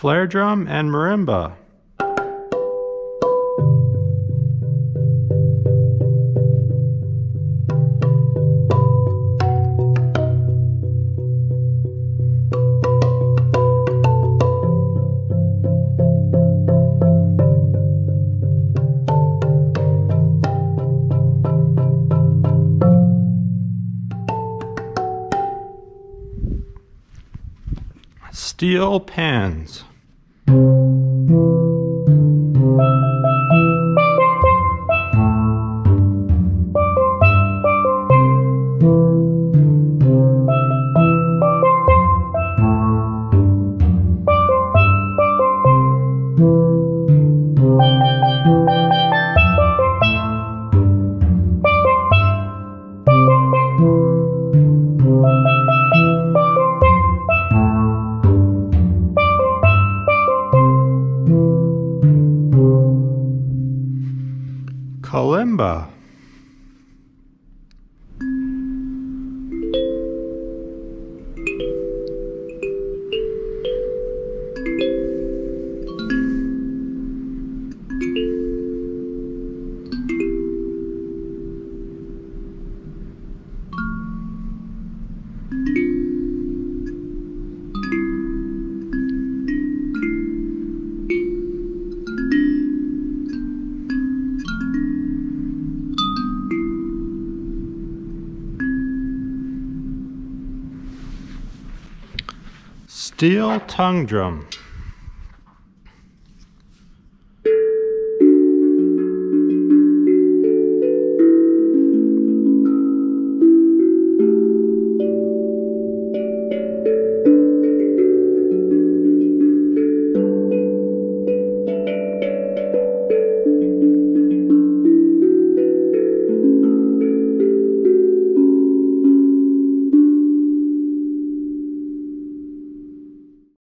Flare drum and marimba. Steel pans. Kalimba. Steel tongue drum.